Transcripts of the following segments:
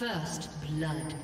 First blood.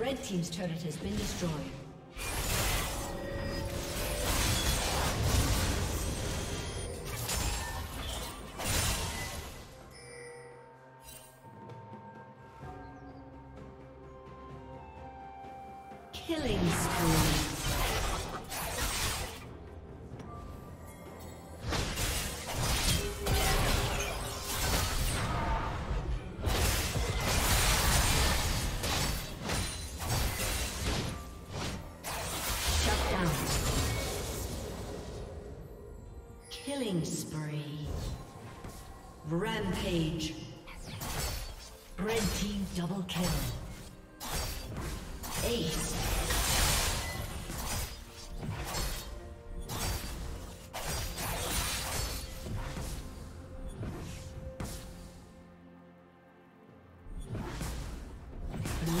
Red team's turret has been destroyed. Killing spree. Rampage. Red team double kill. Ace. Blue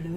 Blue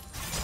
destroyed.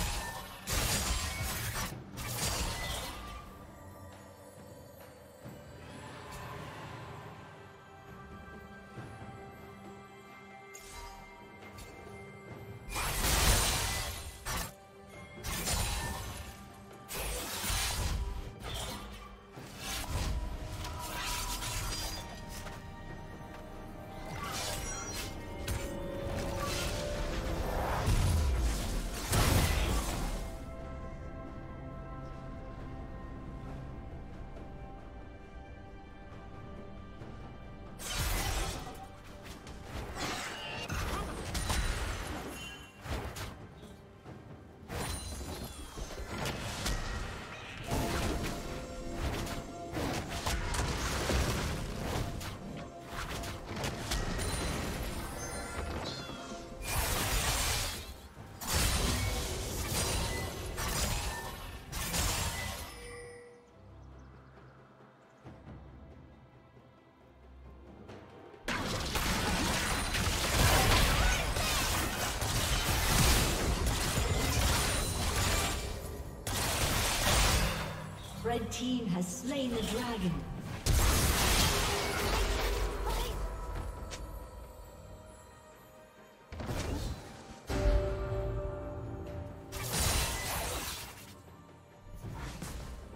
Red team has slain the dragon.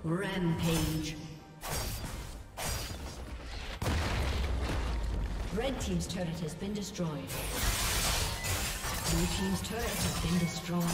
Rampage. Red team's turret has been destroyed. Blue team's turret has been destroyed.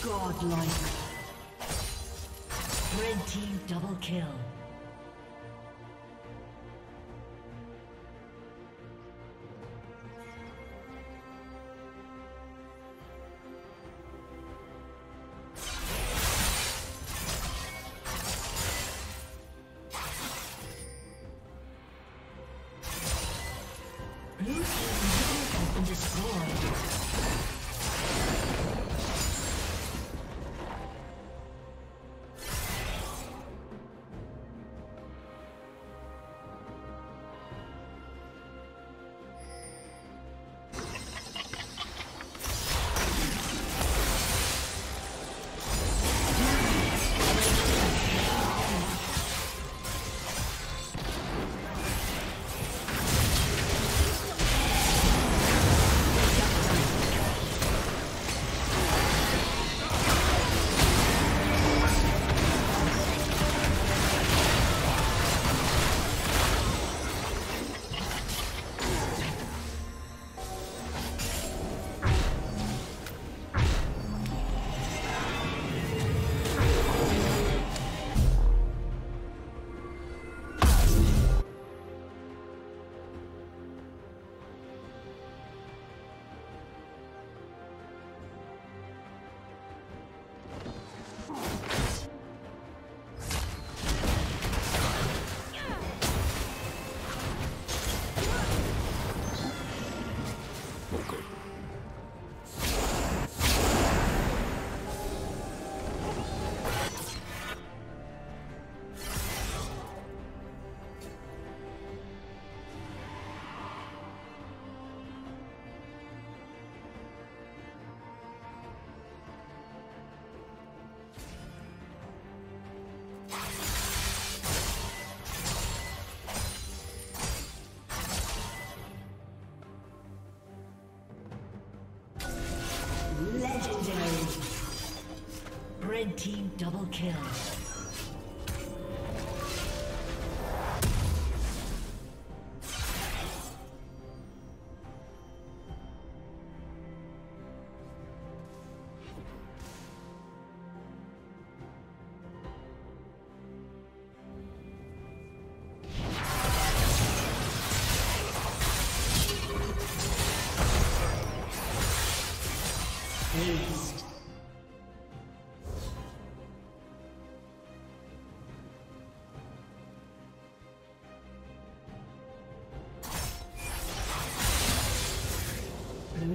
Godlike. Red team double kill. Blue team has been destroyed. Red team double kill. Blue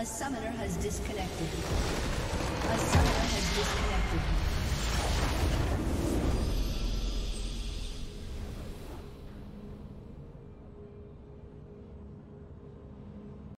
A summoner has disconnected.